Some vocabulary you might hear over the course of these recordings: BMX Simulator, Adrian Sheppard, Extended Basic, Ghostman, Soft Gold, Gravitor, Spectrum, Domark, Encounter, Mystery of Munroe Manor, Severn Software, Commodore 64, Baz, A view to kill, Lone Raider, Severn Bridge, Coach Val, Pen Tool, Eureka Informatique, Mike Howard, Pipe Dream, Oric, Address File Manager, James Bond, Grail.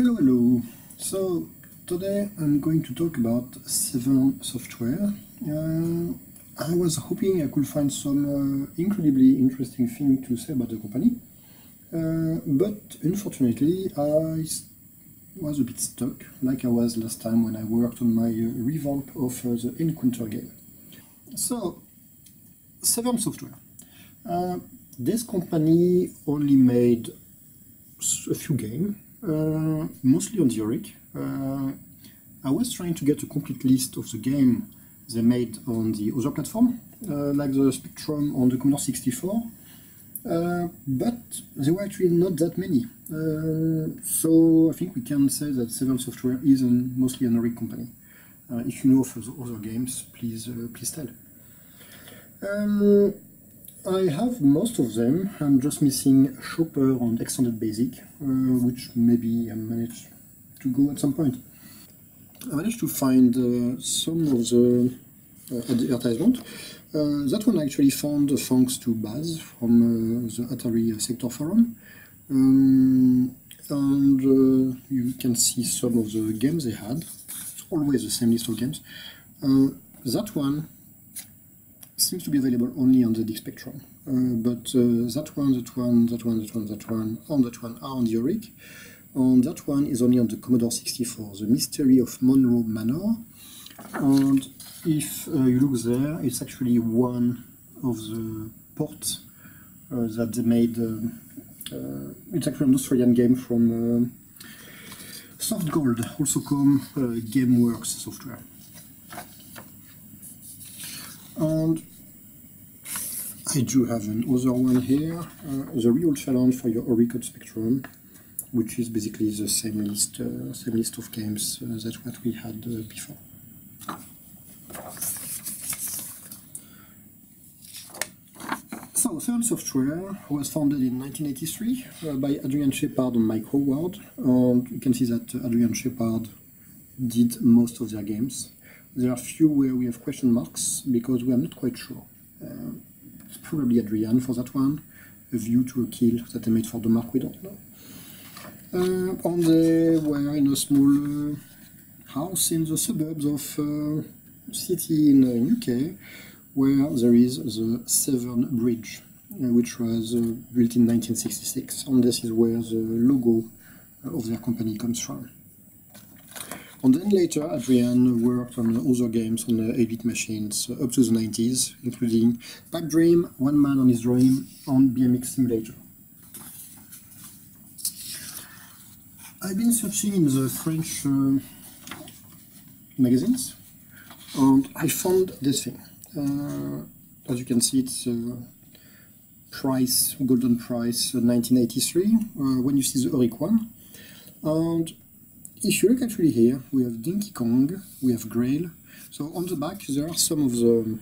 Hello, hello. So today I'm going to talk about Severn Software. I was hoping I could find some incredibly interesting thing to say about the company, but unfortunately I was a bit stuck, like I was last time when I worked on my revamp of the Encounter game. So Severn Software. This company only made a few games. Mostly on the Oric. I was trying to get a complete list of the game they made on the other platform, like the Spectrum on the Commodore 64, but there were actually not that many. So I think we can say that Severn Software is mostly an Oric company. If you know of the other games, please tell. I have most of them. I'm just missing Chopper and Extended Basic, which maybe I managed to go at some point. I managed to find some of the advertisement. That one I actually found thanks to Baz from the Atari Sector Forum. And you can see some of the games they had. It's always the same list of games. That one seems to be available only on the ZX Spectrum, but that one, and that one are on the Oric, and that one is only on the Commodore 64, the Mystery of Munroe Manor, and if you look there, it's actually one of the ports that they made. It's actually an Australian game from Soft Gold, also called GameWorks Software. And I do have another one here, the real challenge for your Oric Spectrum, which is basically the same list of games that what we had before. So Severn Software was founded in 1983 by Adrian Sheppard and Mike Howard, and you can see that Adrian Sheppard did most of their games. There are few where we have question marks because we are not quite sure. It's probably Adrian for that one. A View to Kill that they made for the Mark, we don't know. And they were in a small house in the suburbs of a city in the UK, where there is the Severn Bridge, which was built in 1966, and this is where the logo of their company comes from. And then later, Adrian worked on other games on 8-bit machines up to the 90s, including Pipe Dream, One Man and His Droid, and BMX Simulator. I've been searching in the French magazines, and I found this thing. As you can see, it's Price, Golden Price, 1983, when you see the Oric one. And if you look actually here, we have Dinky Kong, we have Grail. So on the back there are some of the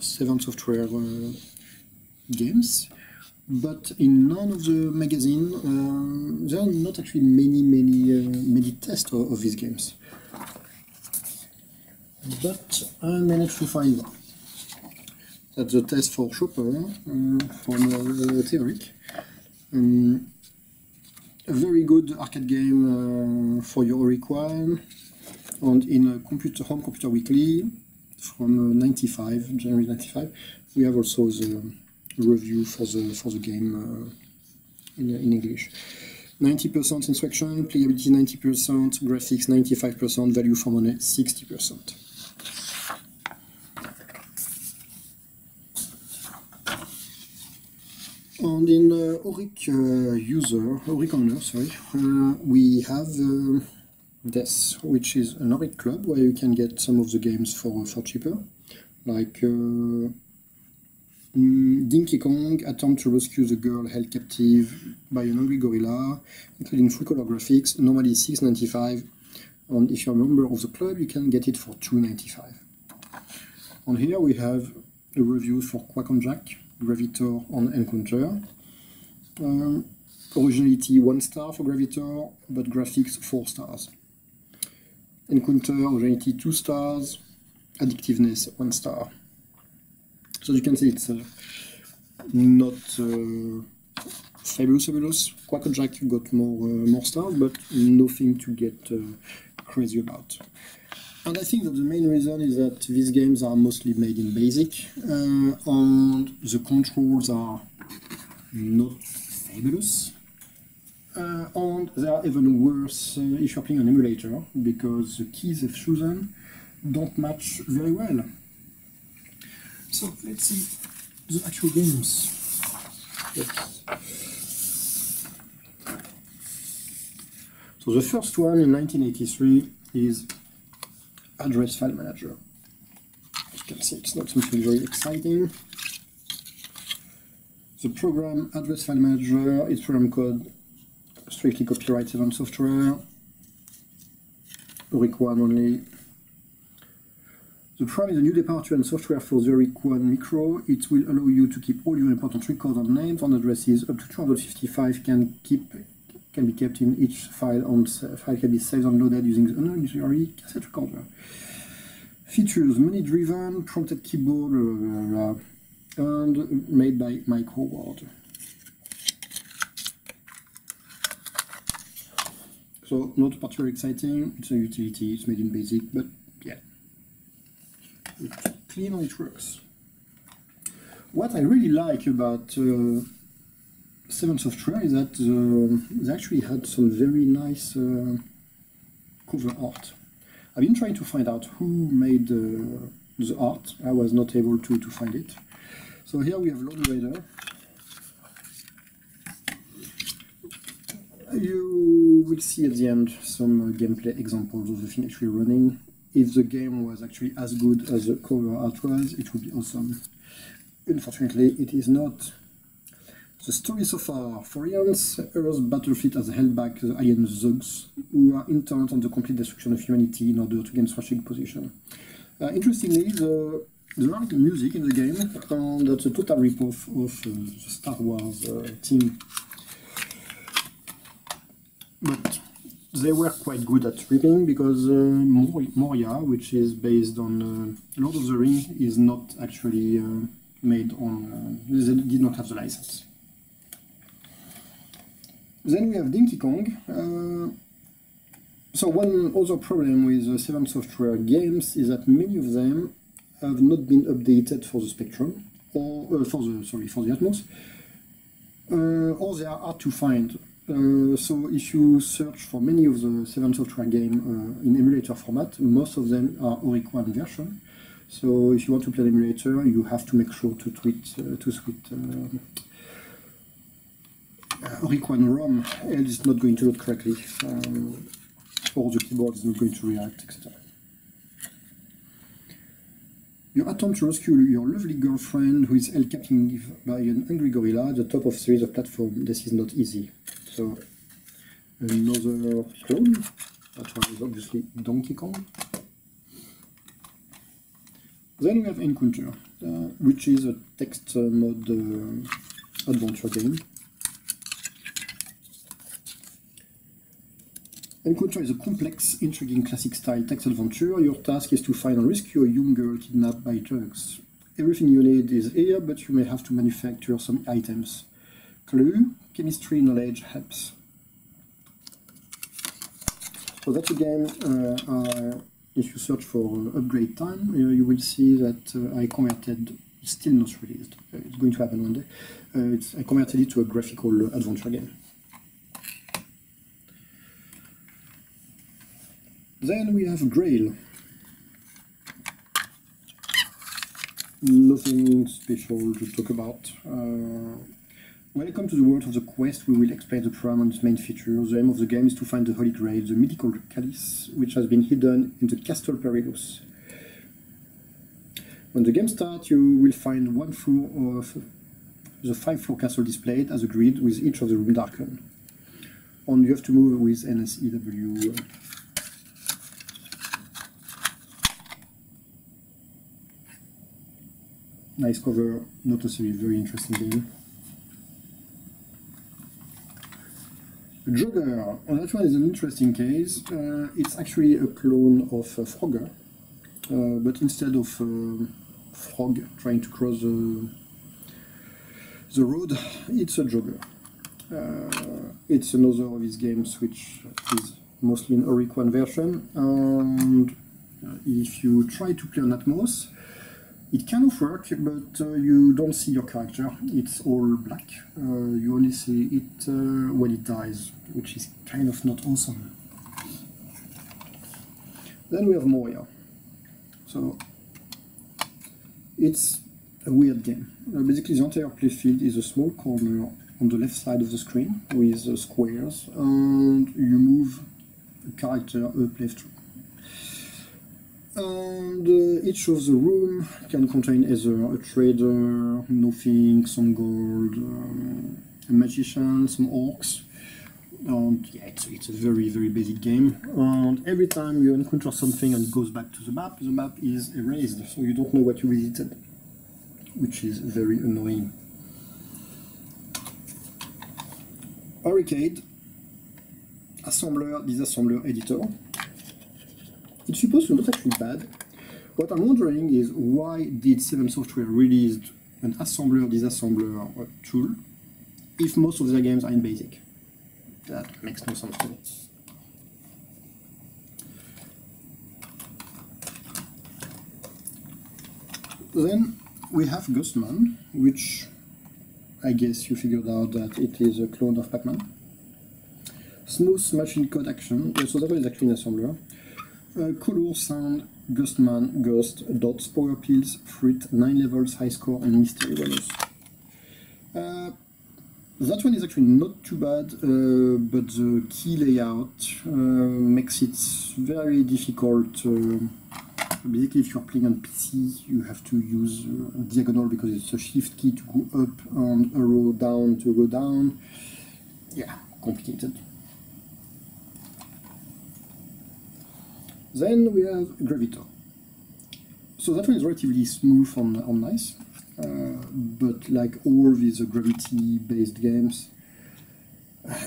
Severn Software games, but in none of the magazine there are not actually many tests of these games. But I managed to find one. That's the test for Chopper from Theoric. A very good arcade game for your Oric one, and in Computer Home Computer Weekly from January 95, we have also the review for the game in English. 90% instruction, playability 90%, graphics 95%, value for money 60%. And in Oric Oric Owner, we have this, which is an Oric Club where you can get some of the games for cheaper, like Dinky Kong, Attempt to Rescue the Girl Held Captive by an Hungry Gorilla, including full-color graphics, normally $6.95, and if you're a member of the club, you can get it for $2.95. And here we have the reviews for Quack a Jack, Gravitor on Encounter. Originality 1 star for Gravitor, but graphics 4 stars. Encounter originality 2 stars, addictiveness 1 star. So you can see it's not Fabulous. Quack a Jack got more stars, but nothing to get crazy about. And I think that the main reason is that these games are mostly made in BASIC, and the controls are not fabulous, and they are even worse if you're playing an emulator, because the keys they've chosen don't match very well. So let's see the actual games. Yes. So the first one in 1983 is Address File Manager. As you can see, it's not something very exciting. The program Address File Manager is program code, strictly copyright Severn Software, Oric 1 only. The program is a new departure in software for the Oric 1 micro. It will allow you to keep all your important records and names and addresses. Up to 255 can be kept in each file, and file can be saved and loaded using the auxiliary cassette recorder. Features: money-driven, prompted keyboard, and made by Mike Howard. So not particularly exciting. It's a utility. It's made in BASIC, but yeah. It's clean and it works. What I really like about Severn Software is that they actually had some very nice cover art. I've been trying to find out who made the art. I was not able to find it. So here we have Lone Raider. You will see at the end some gameplay examples of the thing actually running. If the game was actually as good as the cover art was, it would be awesome. Unfortunately, it is not. The story so far: Forians, Earth's battlefield has held back the alien Zugs, who are intent on the complete destruction of humanity in order to gain strategic position. Interestingly, there are music in the game, and that's a total ripoff of the Star Wars team. But they were quite good at ripping, because Moria, which is based on Lord of the Rings, is not actually made on... they did not have the license. Then we have Dinky Kong. So one other problem with the Severn Software games is that many of them have not been updated for the Spectrum, or for the Atmos, or they are hard to find. So if you search for many of the Severn Software games in emulator format, most of them are Oric 1 version. So if you want to play an emulator, you have to make sure to tweet Oric 1 ROM, and it's not going to load correctly, or the keyboard is not going to react, etc. You attempt to rescue your lovely girlfriend, who is held captive by an angry gorilla at the top of a series of platforms. This is not easy. So, another clone. That one is obviously Donkey Kong. Then we have Encounter, which is a text mode adventure game. Encounter is a complex, intriguing, classic-style text adventure. Your task is to find and rescue a young girl kidnapped by drugs. Everything you need is here, but you may have to manufacture some items. Clue: chemistry knowledge helps. So that's a game. If you search for upgrade time, you will see that I converted. It's still not released. It's going to happen one day. I converted it to a graphical adventure game. Then we have Grail. Nothing special to talk about. When it comes to the world of the quest, we will explain the program and its main features. The aim of the game is to find the Holy Grail, the mythical chalice, which has been hidden in the Castle Perilous. When the game starts, you will find one floor of the 5-floor castle displayed as a grid, with each of the rooms darkened. And you have to move with NSEW. Nice cover, not necessarily very interesting game. Jogger, and that one is an interesting case. It's actually a clone of Frogger, but instead of Frog trying to cross the road, it's a Jogger. It's another of his games which is mostly an Oric 1 version, and if you try to play on Atmos, it kind of works, but you don't see your character. It's all black. You only see it when it dies, which is kind of not awesome. Then we have Moria. So it's a weird game. Basically, the entire playfield is a small corner on the left side of the screen with squares, and you move a character a playthrough. And each of the room can contain either a trader, nothing, some gold, a magician, some orcs, and yeah, it's a very, very basic game. And every time you encounter something and it goes back to the map is erased, so you don't know what you visited, which is very annoying. Oricade, assembler, disassembler, editor. It's supposed to not actually bad. What I'm wondering is why did Severn Software release an assembler, disassembler tool if most of their games are in BASIC? That makes no sense to me. Then we have Ghostman, which I guess you figured out that it is a clone of Pac-Man. Smooth machine code action, so that one is actually an assembler. Color, sound, Ghostman, ghost, dots, power pills, fruit, 9 levels, high score, and mystery bonus. That one is actually not too bad, but the key layout makes it very difficult. Basically, if you're playing on PC, you have to use diagonal because it's a shift key to go up and arrow down to go down. Yeah, complicated. Then we have Gravitor. So that one is relatively smooth and nice, but like all these gravity-based games,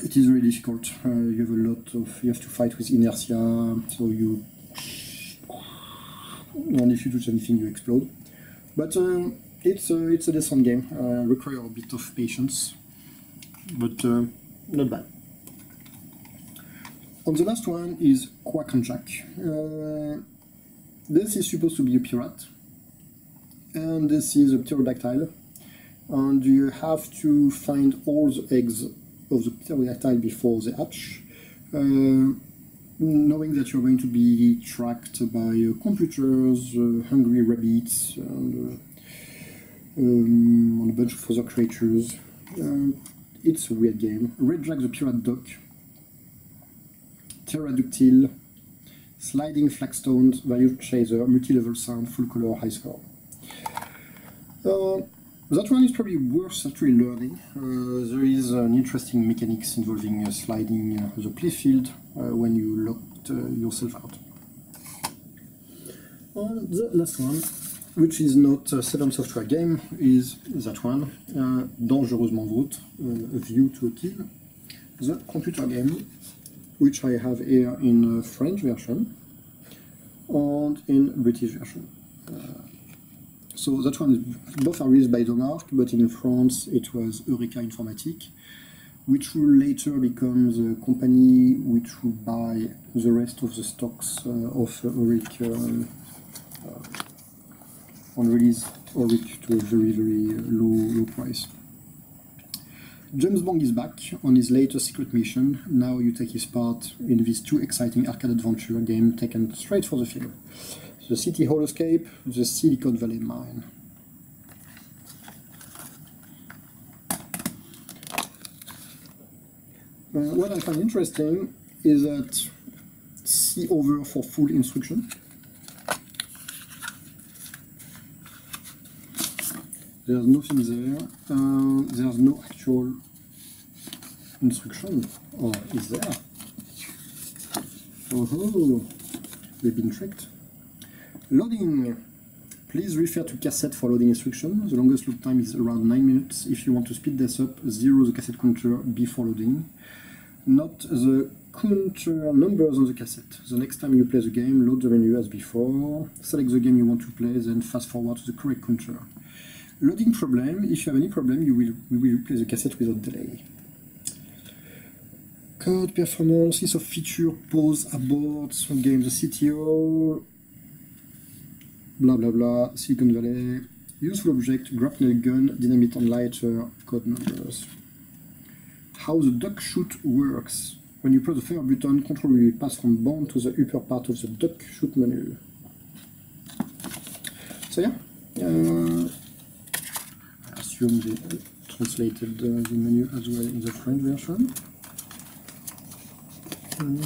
it is really difficult. You have to fight with inertia, so you, and if you do anything, you explode. But it's a decent game. Requires a bit of patience, but not bad. And the last one is Quack a Jack. This is supposed to be a pirate, and this is a pterodactyl, and you have to find all the eggs of the pterodactyl before they hatch, knowing that you're going to be tracked by computers, hungry rabbits, and a bunch of other creatures. It's a weird game. Red Jack the Pirate Duck, Pterodactyl, sliding flagstones, value chaser, multi-level sound, full color, high score. That one is probably worth actually learning. There is an interesting mechanics involving sliding the playfield when you locked yourself out. The last one, which is not a Severn Software game, is that one, Dangereusement Vôtre, A View to Kill, the computer game, which I have here in French version and in British version. So that one, both are released by Domark, but in France it was Eureka Informatique, which will later become the company which will buy the rest of the stocks of Oric and release Oric to a very, very low price. James Bond is back on his latest secret mission. Now you take his part in these two exciting arcade adventure games taken straight for the film. The City Hall Escape, the Silicon Valley Mine. What I find interesting is that see over for full instruction. There's nothing there, there's no actual instruction, or is there? Oh, we've been tricked. Loading. Please refer to cassette for loading instruction. The longest load time is around 9 minutes. If you want to speed this up, zero the cassette counter before loading. Note the counter numbers on the cassette. The next time you play the game, load the menu as before. Select the game you want to play, then fast forward to the correct counter. Loading problem. If you have any problem, we will replay the cassette without delay. code, performance, list of feature, pause, abort, some games, the CTO, blah blah blah, Silicon Valley, useful object, grapnel gun, dynamite and lighter, code numbers. How the duck shoot works. When you press the fire button, control will pass from bound to the upper part of the duck shoot menu. So yeah, I assume they translated the menu as well in the French version. And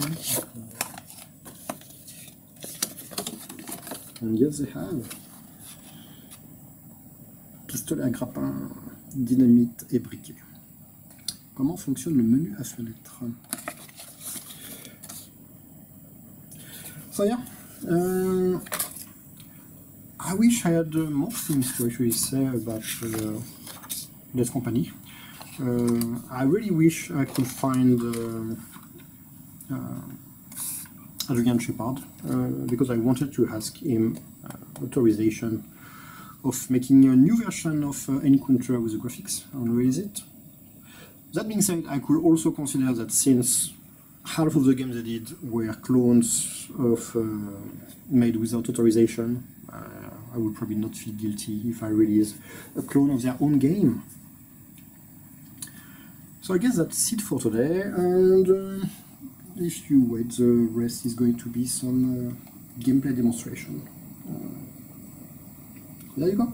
yes, they have. Pistolet à grappin, dynamite et briquet. Comment fonctionne le menu à fenêtre? So yeah, I wish I had more things to actually say about this company. I really wish I could find Adrian Sheppard, because I wanted to ask him authorization of making a new version of Encounter with the graphics and release it. That being said, I could also consider that since half of the games they did were clones of made without authorization, I would probably not feel guilty if I release a clone of their own game. So I guess that's it for today, and if you wait, the rest is going to be some gameplay demonstration. There you go.